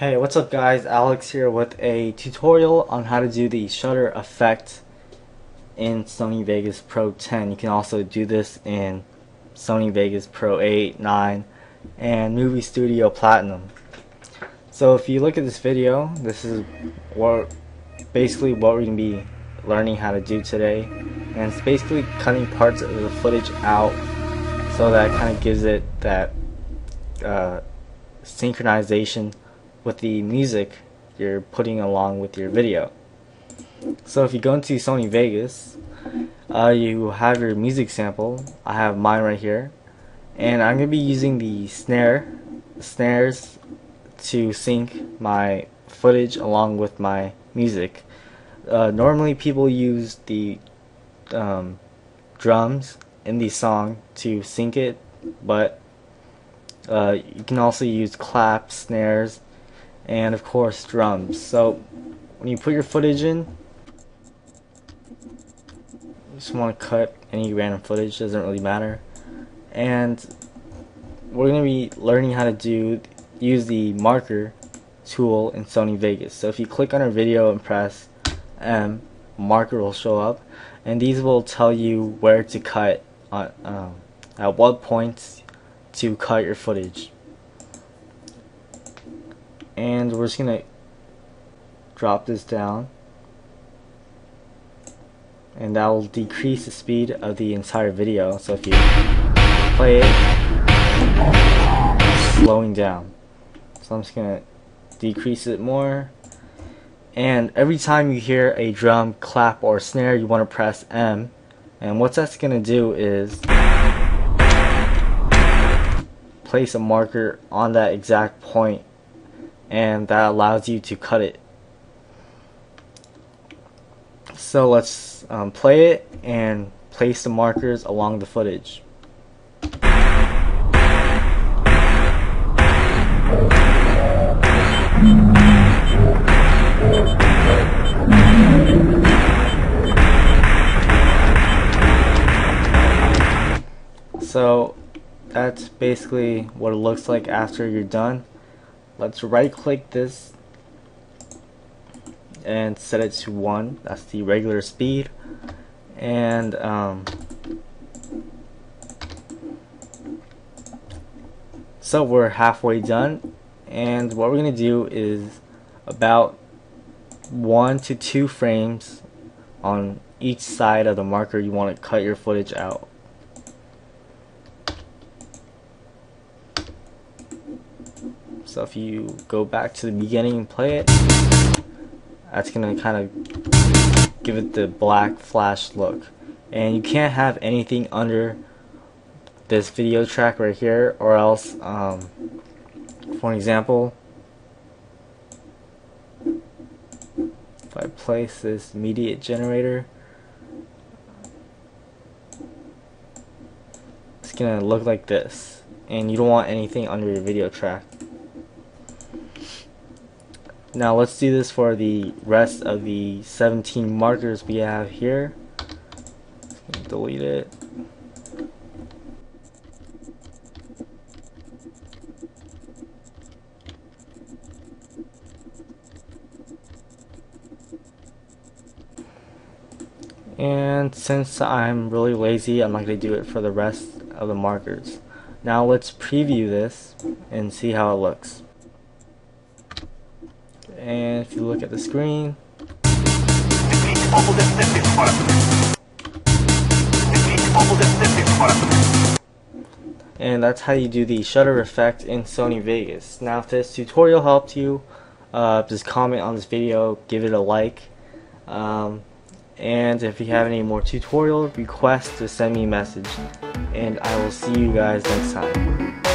Hey, what's up guys, Alex here with a tutorial on how to do the shutter effect in Sony Vegas Pro 10. You can also do this in Sony Vegas Pro 8, 9, and Movie Studio Platinum. So if you look at this video, this is basically what we're going to be learning how to do today. And it's basically cutting parts of the footage out so that kind of gives it that synchronization with the music you're putting along with your video. So if you go into Sony Vegas, you have your music sample. I have mine right here, and I'm gonna be using the snares to sync my footage along with my music. Normally people use the drums in the song to sync it, but you can also use claps, snares, and of course drums. So when you put your footage in, you just want to cut any random footage, doesn't really matter. And we're going to be learning how to use the marker tool in Sony Vegas. So if you click on our video and press M, marker will show up, and these will tell you where to cut, at what points to cut your footage. And we're just going to drop this down, and that will decrease the speed of the entire video. So if you play it, it's slowing down. So I'm just going to decrease it more. And every time you hear a drum, clap, or snare, you want to press M. And what that's going to do is place a marker on that exact point, and that allows you to cut it. So let's play it and place the markers along the footage. So that's basically what it looks like after you're done. Let's right click this and set it to 1. That's the regular speed. And so we're halfway done, and what we're going to do is about 1 to 2 frames on each side of the marker you want to cut your footage out. So if you go back to the beginning and play it, that's going to kind of give it the black flash look. And you can't have anything under this video track right here, or else, for example, if I place this media generator, it's going to look like this. And you don't want anything under your video track. Now let's do this for the rest of the 17 markers we have here. Delete it. And since I'm really lazy, I'm not going to do it for the rest of the markers. Now let's preview this and see how it looks. And if you look at the screen, and that's how you do the shutter effect in Sony Vegas. Now if this tutorial helped you, just comment on this video, give it a like, and if you have any more tutorial requests, just send me a message, and I will see you guys next time.